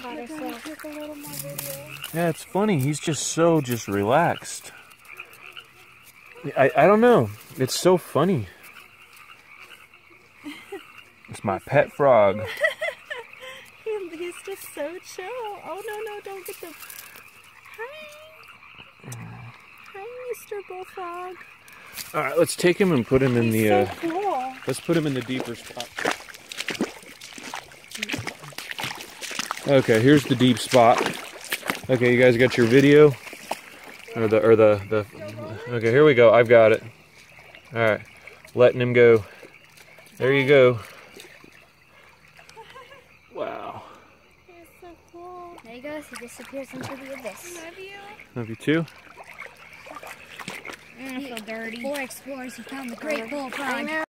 about herself. Take a little more video. Yeah, it's funny. He's just so relaxed. I don't know. It's so funny. It's my pet frog. He's just so chill. Oh, no, no, don't get the... Hi. Hi, Mr. Bullfrog. All right, let's take him and put him in the... He's so cool. Let's put him in the deeper spot. Okay, here's the deep spot. Okay, you guys got your video? Okay, here we go. I've got it. All right, letting him go. There you go. Wow. He's so cool. There he goes. He disappears into the abyss. Love you. Love you too. I feel dirty. Four explorers who found the great bullfrog.